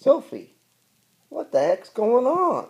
Sophie, what the heck's going on?